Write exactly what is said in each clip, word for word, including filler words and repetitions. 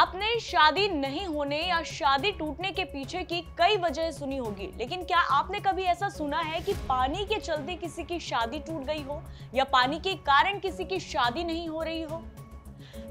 आपने शादी नहीं होने या शादी टूटने के पीछे की कई वजह सुनी होगी, लेकिन क्या आपने कभी ऐसा सुना है कि पानी के चलते किसी की शादी टूट गई हो या पानी के कारण किसी की शादी नहीं हो रही हो?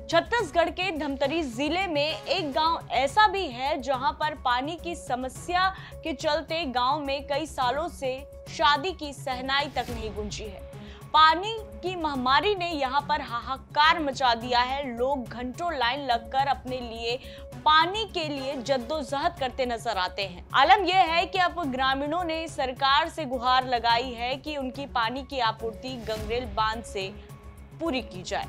छत्तीसगढ़ के धमतरी जिले में एक गांव ऐसा भी है जहां पर पानी की समस्या के चलते गांव में कई सालों से शादी की शहनाई तक नहीं गूंजी है। पानी की महामारी ने यहाँ पर हाहाकार मचा दिया है। लोग घंटों लाइन लगकर अपने लिए पानी के लिए जद्दोजहद करते नजर आते हैं। आलम यह है कि अब ग्रामीणों ने सरकार से गुहार लगाई है कि उनकी पानी की आपूर्ति गंगरेल बांध से पूरी की जाए।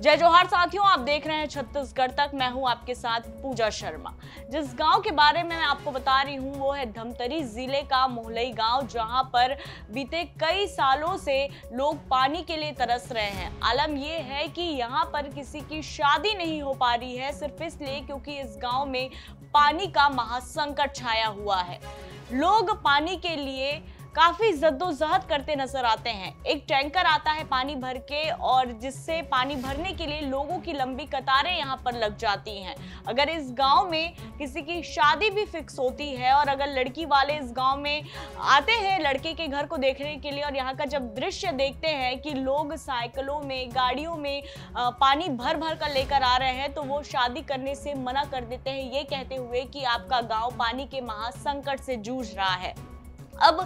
जय जोहार साथियों, आप देख रहे हैं छत्तीसगढ़ तक, मैं हूं आपके साथ पूजा शर्मा। जिस गांव के बारे में मैं आपको बता रही हूं वो है धमतरी जिले का मोहलाई गांव, जहां पर बीते कई सालों से लोग पानी के लिए तरस रहे हैं। आलम यह है कि यहां पर किसी की शादी नहीं हो पा रही है, सिर्फ इसलिए क्योंकि इस गांव में पानी का महासंकट छाया हुआ है। लोग पानी के लिए काफी जद्दोजहद करते नजर आते हैं। एक टैंकर आता है पानी भर के, और जिससे पानी भरने के लिए लोगों की लंबी कतारें यहाँ पर लग जाती हैं। अगर इस गांव में किसी की शादी भी फिक्स होती है और अगर लड़की वाले इस गांव में आते हैं लड़के के घर को देखने के लिए, और यहाँ का जब दृश्य देखते हैं कि लोग साइकिलों में, गाड़ियों में पानी भर भर कर लेकर आ रहे हैं, तो वो शादी करने से मना कर देते हैं, ये कहते हुए कि आपका गाँव पानी के महासंकट से जूझ रहा है। अब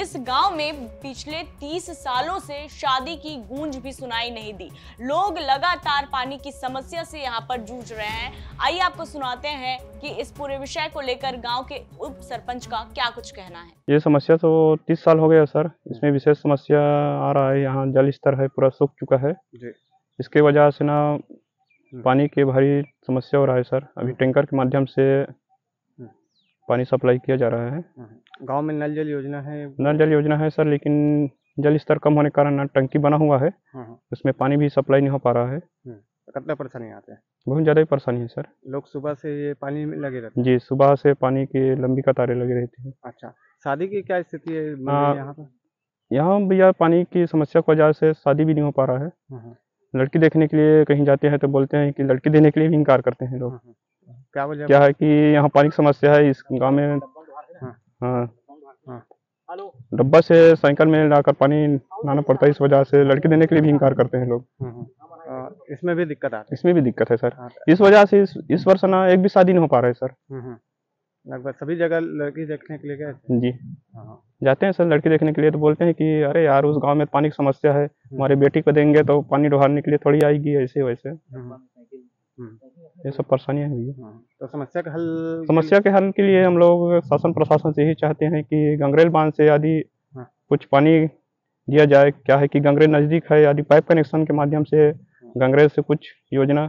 इस गांव में पिछले तीस सालों से शादी की गूंज भी सुनाई नहीं दी। लोग लगातार पानी की समस्या से यहां पर जूझ रहे हैं। आइए आपको सुनाते हैं कि इस पूरे विषय को लेकर गांव के उप सरपंच का क्या कुछ कहना है। ये समस्या तो तीस साल हो गया सर, इसमें विशेष समस्या आ रहा है। यहाँ जल स्तर है पूरा सूख चुका है, इसके वजह से ना पानी की भारी समस्या हो रहा है सर। अभी टैंकर के माध्यम से पानी सप्लाई किया जा रहा है। गांव में नल जल योजना है, नल जल योजना है सर, लेकिन जल स्तर कम होने के कारण टंकी बना हुआ है, उसमें पानी भी सप्लाई नहीं हो पा रहा है। कितना परेशानी आते हैं? बहुत ज़्यादा ही परेशानी है सर। लोग सुबह से ये पानी में लगे रहते हैं। जी, सुबह से पानी की लंबी कतारें लगी रहती है। अच्छा, शादी की क्या स्थिति है यहाँ पर? यहाँ भैया पानी की समस्या की वजह से शादी भी नहीं हो पा रहा है। लड़की देखने के लिए कहीं जाते हैं तो बोलते हैं कि लड़की देने के लिए भी इनकार करते हैं लोग। क्या वजह क्या है कि यहाँ पानी की समस्या है इस गांव में। हाँ, डब्बा से साइकिल में लाकर पानी लाना पड़ता है, इस वजह से लड़की देने के लिए भी इनकार करते हैं लोग। इसमें भी दिक्कत है? इसमें भी दिक्कत है सर। इस वजह से इस, इस वर्ष ना एक भी शादी नहीं हो पा रहा है सर। लगभग सभी जगह लड़की देखने के लिए गए? जी, जाते हैं सर लड़की देखने के लिए, तो बोलते हैं कि अरे यार उस गाँव में पानी की समस्या है, हमारे बेटी को देंगे तो पानी डुहारने के लिए थोड़ी आएगी, ऐसे वैसे ये सब परेशानी है भैया। तो समस्या का हल समस्या के हल के लिए हम लोग शासन प्रशासन से ही चाहते हैं कि गंगरेल बांध से यदि कुछ पानी दिया जाए। क्या है कि गंगरेल नजदीक है, यदि पाइप कनेक्शन के माध्यम से गंगरेल से कुछ योजना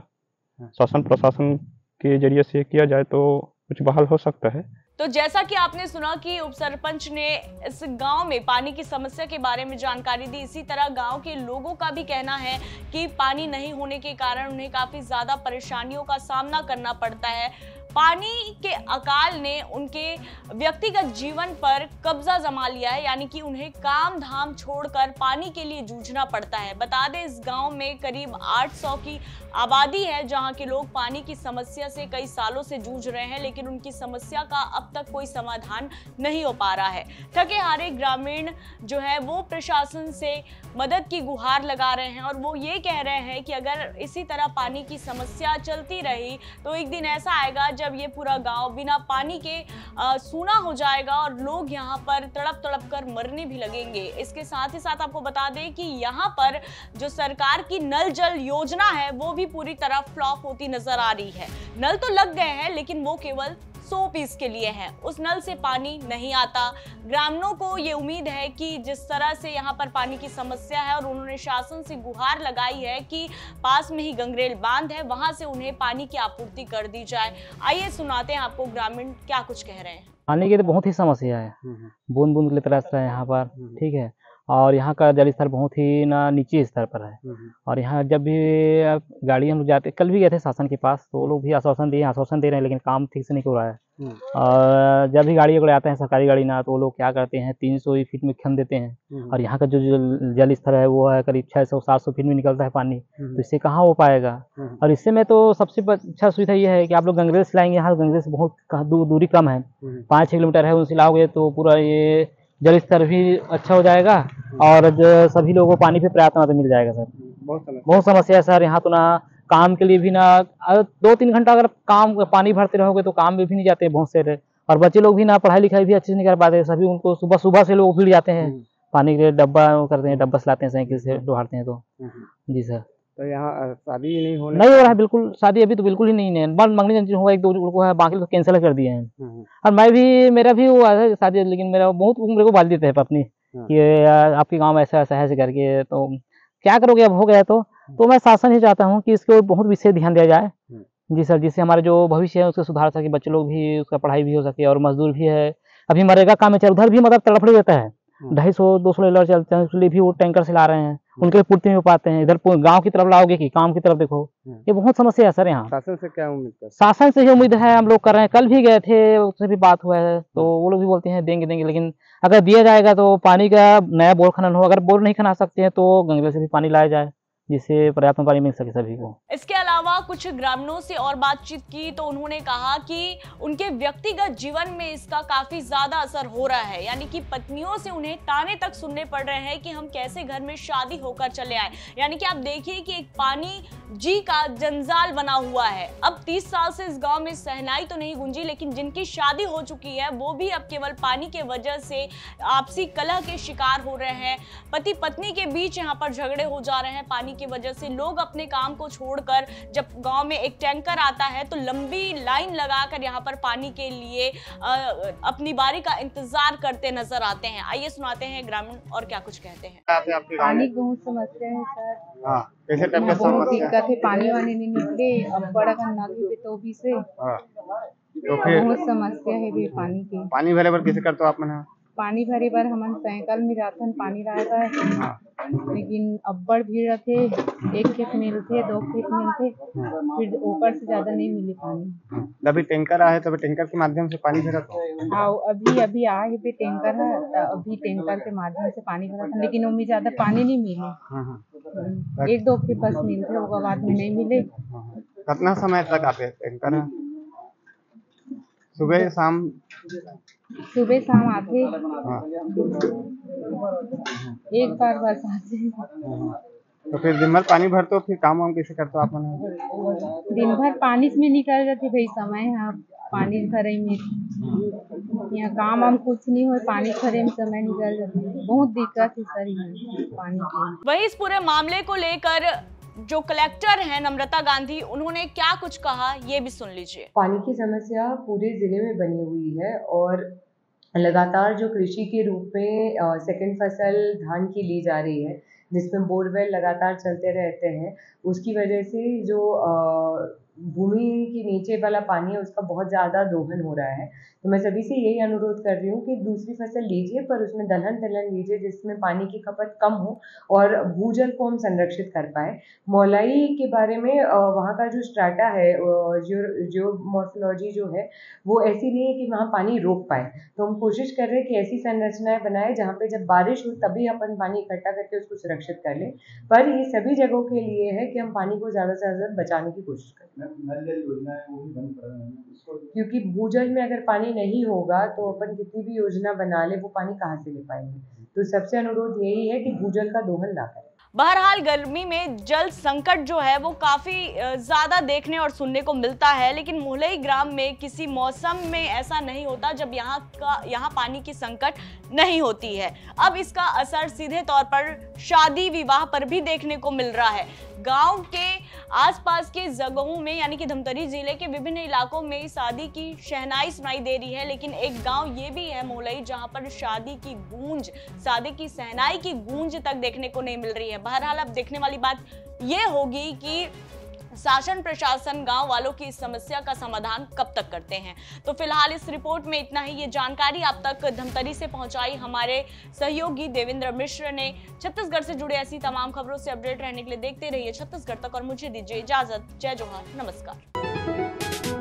शासन प्रशासन के जरिए से किया जाए तो कुछ बहाल हो सकता है। तो जैसा कि आपने सुना कि उप सरपंच ने इस गांव में पानी की समस्या के बारे में जानकारी दी, इसी तरह गांव के लोगों का भी कहना है कि पानी नहीं होने के कारण उन्हें काफ़ी ज़्यादा परेशानियों का सामना करना पड़ता है। पानी के अकाल ने उनके व्यक्तिगत जीवन पर कब्जा जमा लिया है, यानी कि उन्हें काम धाम छोड़कर पानी के लिए जूझना पड़ता है। बता दें इस गांव में करीब आठ सौ की आबादी है, जहां के लोग पानी की समस्या से कई सालों से जूझ रहे हैं, लेकिन उनकी समस्या का अब तक कोई समाधान नहीं हो पा रहा है। थके हारे ग्रामीण जो है वो प्रशासन से मदद की गुहार लगा रहे हैं, और वो ये कह रहे हैं कि अगर इसी तरह पानी की समस्या चलती रही तो एक दिन ऐसा आएगा जब ये पूरा गांव बिना पानी के आ, सूना हो जाएगा और लोग यहाँ पर तड़प तड़प कर मरने भी लगेंगे। इसके साथ ही साथ आपको बता दें कि यहाँ पर जो सरकार की नल जल योजना है वो भी पूरी तरह फ्लॉप होती नजर आ रही है। नल तो लग गए हैं लेकिन वो केवल सौ पीस के लिए है, उस नल से पानी नहीं आता। ग्रामीणों को ये उम्मीद है कि जिस तरह से यहाँ पर पानी की समस्या है और उन्होंने शासन से गुहार लगाई है कि पास में ही गंगरेल बांध है, वहाँ से उन्हें पानी की आपूर्ति कर दी जाए। आइए सुनाते हैं आपको ग्रामीण क्या कुछ कह रहे हैं। पानी की तो बहुत ही समस्या है, बूंद बूंद के लिए तरस रहे हैं यहाँ पर, ठीक है। और यहाँ का जल स्तर बहुत ही ना नीचे स्तर पर है। और यहाँ जब भी गाड़ी हम लोग जाते, कल भी गए थे शासन के पास, तो वो लोग भी आश्वासन दिए, आश्वासन दे रहे हैं, लेकिन काम ठीक से नहीं हो रहा है। और जब भी गाड़ी अगर आते हैं सरकारी गाड़ी ना, तो वो लोग क्या करते हैं, तीन सौ फीट में खन देते हैं। और यहाँ का जो जल स्तर है वो है करीब छः सौ सात सौ फीट में निकलता है पानी, तो इससे कहाँ हो पाएगा। और इससे में तो सबसे अच्छा सुविधा ये है कि आप लोग गंगरेल से लाएंगे, यहाँ गंगरेल से बहुत दूरी कम है, पाँच छः किलोमीटर है, उनसे लाओगे तो पूरा ये जल स्तर भी अच्छा हो जाएगा और सभी लोगों को पानी भी पर्याप्त मात्रा मिल जाएगा। सर बहुत समस्या है सर, यहाँ तो ना काम के लिए भी ना दो तीन घंटा अगर काम पानी भरते रहोगे तो काम में भी नहीं जाते बहुत से, और बच्चे लोग भी ना पढ़ाई लिखाई भी अच्छे से नहीं कर पाते सभी, उनको सुबह सुबह से लोग भीड़ जाते हैं पानी के लिए, डब्बा करते हैं, डब्बा लाते हैं, साइकिल से डोहारते हैं। तो जी सर, तो यहाँ शादी नहीं हो नहीं हो रहा है बिल्कुल, शादी अभी तो बिल्कुल ही नहीं है, बस मंगनी होगा एक दो को है, बाकी तो कैंसिल कर दिए हैं। और मैं भी, मेरा भी हुआ है शादी, लेकिन मेरा बहुत मेरे को बाल देते हैं पत्नी कि आपके गांव में ऐसा ऐसा है करके, तो क्या करोगे अब हो गया। तो तो मैं शासन ही चाहता हूँ कि इसके ऊपर बहुत विशेष ध्यान दिया जाए जी सर, जिससे हमारे जो भविष्य है उसका सुधार सके, बच्चे लोग भी उसका पढ़ाई भी हो सके, और मजदूर भी है अभी मरेगा काम में, उधर भी मतलब तड़फड़ रहता है, ढाई सौ दो सौ लेलर चलते हैं, उसके लिए भी वो टैंकर से ला रहे हैं, उनके लिए पूर्ति नहीं पाते हैं। इधर गांव की तरफ लाओगे कि काम की तरफ, देखो ये बहुत समस्या है सर। यहाँ शासन से क्या उम्मीद है, शासन से ही उम्मीद है, हम लोग कर रहे हैं, कल भी गए थे, उससे भी बात हुआ है, तो वो लोग भी बोलते हैं देंगे देंगे, लेकिन अगर दिया जाएगा तो पानी का नया बोर खनन हो, अगर बोर नहीं खना सकते हैं तो गंगरेल से भी पानी लाया जाए जिससे पर्याप्त पानी मिल सके सभी को। इसके अलावा कुछ ग्रामीणों से और बातचीत की तो उन्होंने कहा कि उनके व्यक्तिगत जीवन में इसका काफी ज्यादा असर हो रहा है, यानी कि पत्नियों से उन्हें ताने तक सुनने पड़ रहे हैं कि हम कैसे घर में शादी होकर चले आए। यानी कि आप देखिए कि एक पानी जी का जंजाल बना हुआ है। अब तीस साल से इस गाँव में सहनाई तो नहीं गुंजी, लेकिन जिनकी शादी हो चुकी है वो भी अब केवल पानी के वजह से आपसी कलह के शिकार हो रहे हैं। पति पत्नी के बीच यहाँ पर झगड़े हो जा रहे हैं पानी की वजह से। लोग अपने काम को छोड़कर जब गांव में एक टैंकर आता है तो लंबी लाइन लगाकर यहाँ पर पानी के लिए आ, अपनी बारी का इंतजार करते नजर आते हैं। आइए सुनाते हैं ग्रामीण और क्या कुछ कहते हैं। पानी बहुत समस्या है सर, कैसे दिक्कत है, पानी वानी नहीं निकले, अब बड़ा गंदा तो भी से बहुत समस्या है पानी की। पानी भरे पर कैसे करते हो आप? मैंने पानी भरे बार हमन साइकिल में रातन पानी लाए, लेकिन अब्बड़ भीड़ थे, एक खेत मिलते दो खेत मिलते, फिर ऊपर से ज्यादा नहीं मिले पानी। अभी टैंकर आए तो टैंकर के माध्यम से पानी भरा था। अभी अभी आए भी टैंकर है, अभी टैंकर के माध्यम से पानी भरा था, लेकिन उनमें ज्यादा पानी नहीं मिले, एक दो खेत बस मिलते होगा, बाद में नहीं मिले। कितना समय तक आते टैंकर? सुबह शाम सुबह शाम आते, एक बार बस आते। तो फिर दिन भर पानी भरते हो, फिर काम वाम कैसे करते हो आप? मैंने दिन भर पानी में निकल जाते भाई, समय है पानी भरे में, यहाँ काम वाम कुछ नहीं हो, पानी भरे में समय निकल जाते, बहुत दिक्कत है सर यहाँ पानी की। वही इस पूरे मामले को लेकर जो कलेक्टर हैं नम्रता गांधी, उन्होंने क्या कुछ कहा ये भी सुन लीजिए। पानी की समस्या पूरे जिले में बनी हुई है और लगातार जो कृषि के रूप में सेकंड फसल धान की ली जा रही है, जिसमें बोरवेल लगातार चलते रहते हैं, उसकी वजह से जो भूमि के नीचे वाला पानी है उसका बहुत ज़्यादा दोहन हो रहा है। तो मैं सभी से यही अनुरोध कर रही हूँ कि दूसरी फसल लीजिए, पर उसमें दलहन तिलहन लीजिए जिसमें पानी की खपत कम हो और भूजल को हम संरक्षित कर पाए। मोहलाई के बारे में, वहाँ का जो स्ट्राटा है, जो जो मॉर्फोलॉजी जो है वो ऐसी नहीं है कि वहाँ पानी रोक पाए, तो हम कोशिश कर रहे हैं कि ऐसी संरचनाएँ बनाए जहाँ पर जब बारिश हो तभी अपन पानी इकट्ठा करके उसको सुरक्षित कर लें। पर ये सभी जगहों के लिए है कि हम पानी को ज़्यादा से ज़्यादा बचाने की कोशिश करें, क्योंकि भूजल में अगर पानी नहीं होगा तो अपन कितनी भी योजना बना ले वो पानी कहाँ से ले पाएंगे। तो सबसे अनुरोध यही है कि भूजल का दोहन ना करें। बहरहाल गर्मी में जल संकट जो है वो काफ़ी ज़्यादा देखने और सुनने को मिलता है, लेकिन मोहलाई ग्राम में किसी मौसम में ऐसा नहीं होता जब यहाँ का यहाँ पानी की संकट नहीं होती है। अब इसका असर सीधे तौर पर शादी विवाह पर भी देखने को मिल रहा है। गांव के आसपास के जगहों में, यानी कि धमतरी जिले के विभिन्न इलाकों में शादी की शहनाई सुनाई दे रही है, लेकिन एक गांव ये भी है मोहलाई जहां पर शादी की गूंज, शादी की शहनाई की गूंज तक देखने को नहीं मिल रही है। बहरहाल अब देखने वाली बात ये होगी कि शासन प्रशासन गांव वालों की इस समस्या का समाधान कब तक करते हैं। तो फिलहाल इस रिपोर्ट में इतना ही। ये जानकारी आप तक धमतरी से पहुंचाई हमारे सहयोगी देवेंद्र मिश्र ने। छत्तीसगढ़ से जुड़े ऐसी तमाम खबरों से अपडेट रहने के लिए देखते रहिए छत्तीसगढ़ तक, और मुझे दीजिए इजाजत। जय जोहार, नमस्कार।